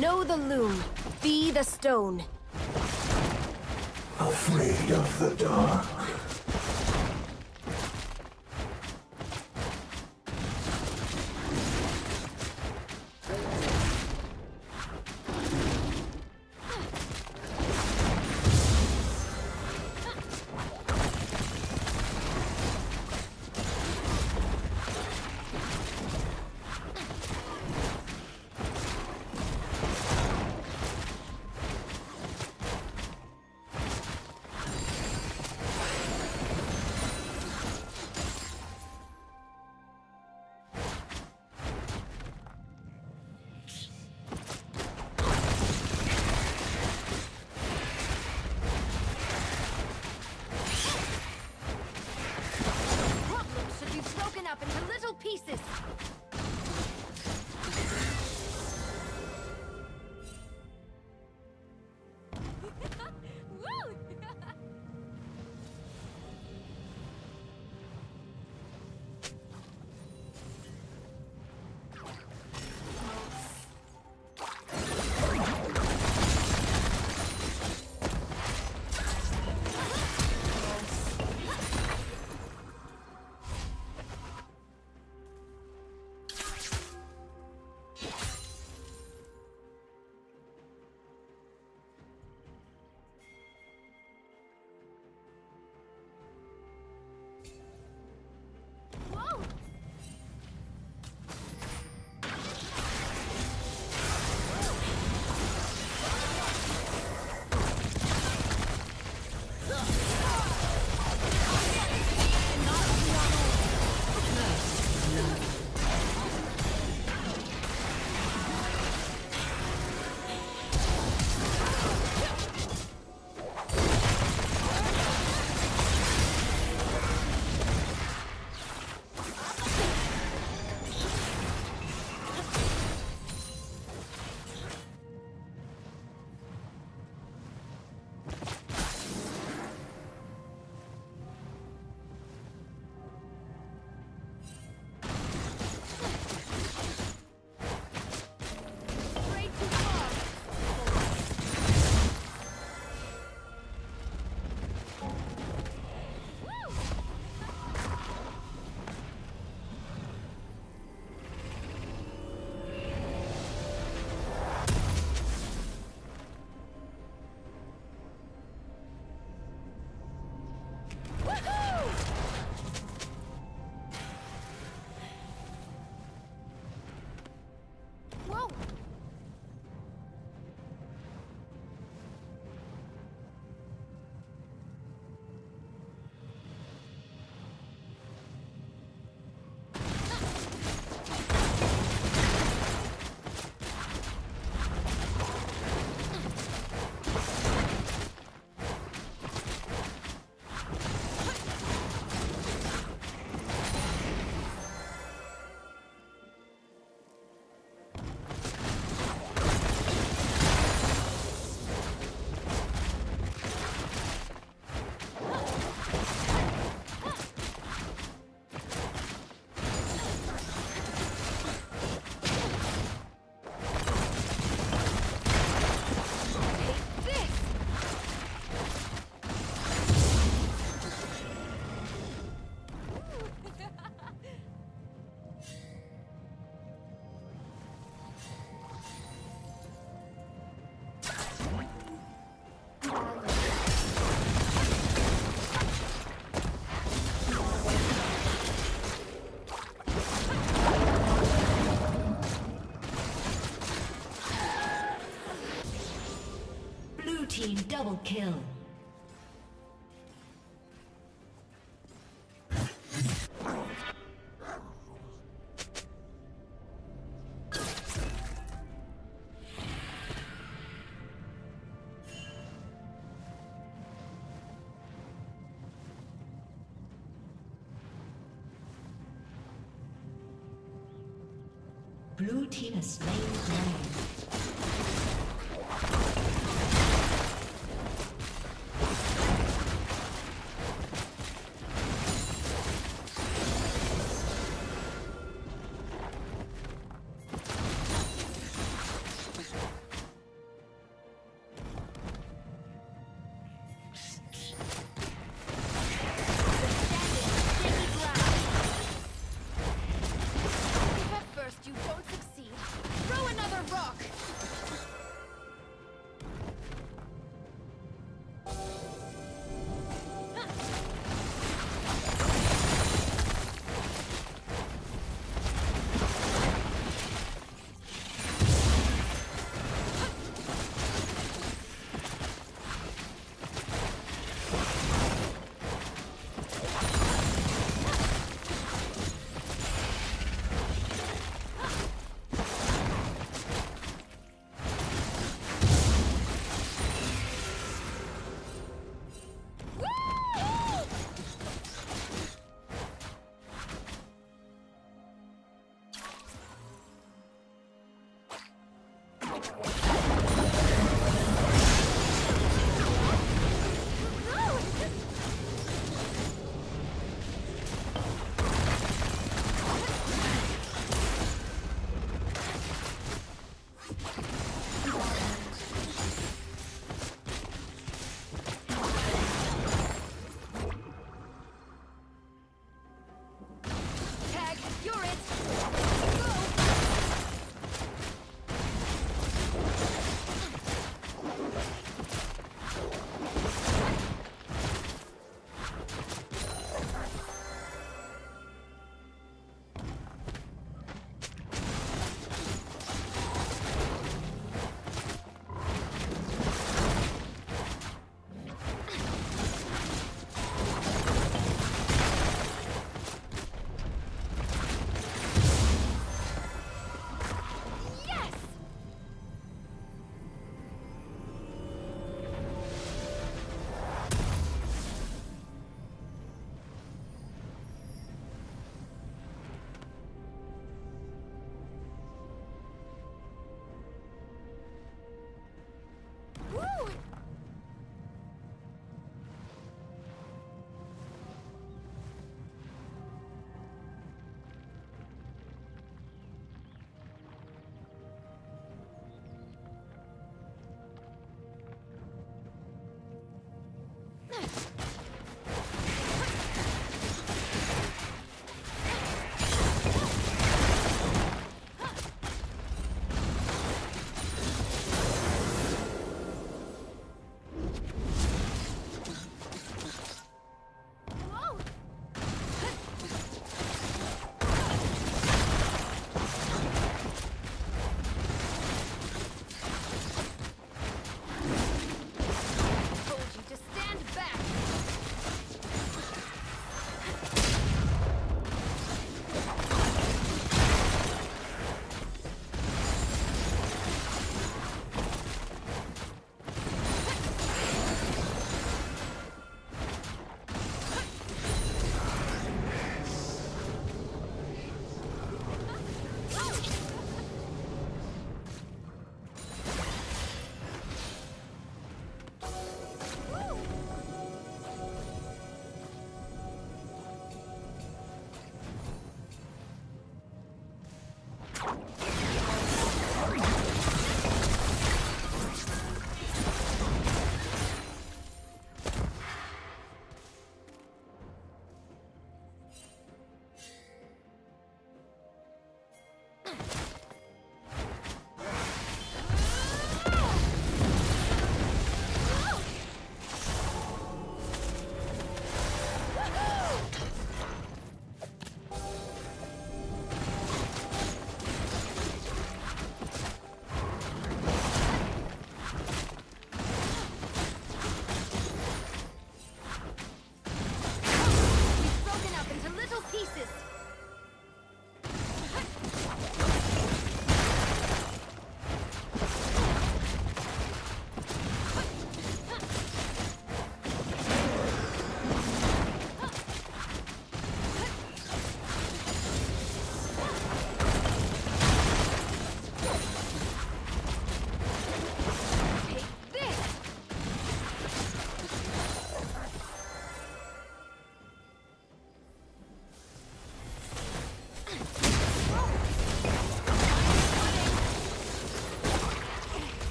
Know the loom, be the stone. Afraid of the dark. Double kill. Blue team has slain the dragon.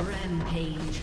Rampage.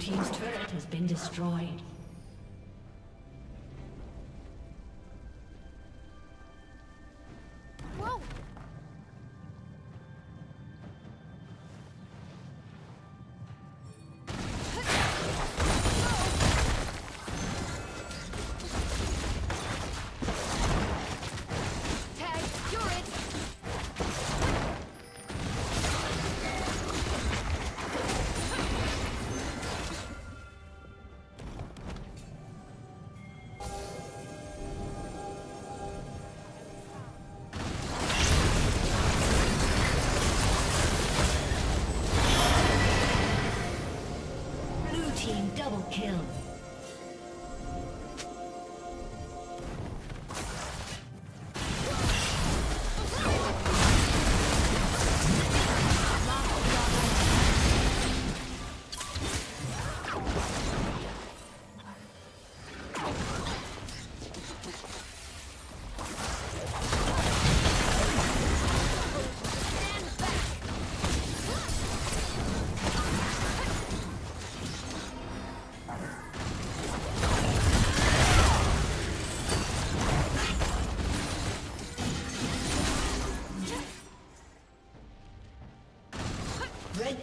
Team's turret has been destroyed. Whoa. Tag, you're it. Red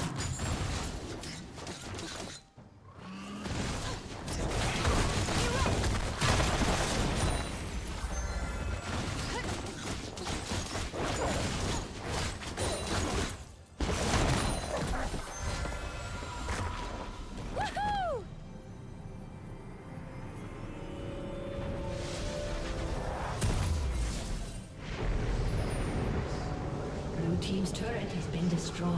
Blue team's turret has been destroyed.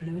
Blue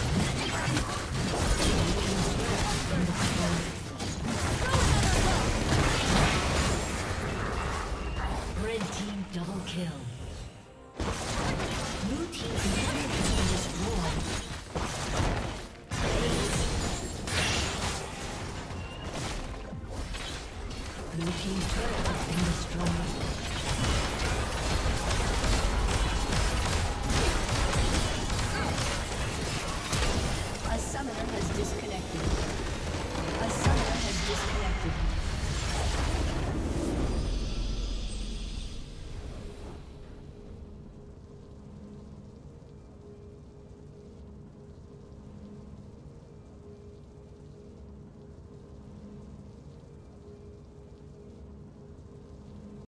Blue team's turret has been destroyed. Blue team's turret has been destroyed.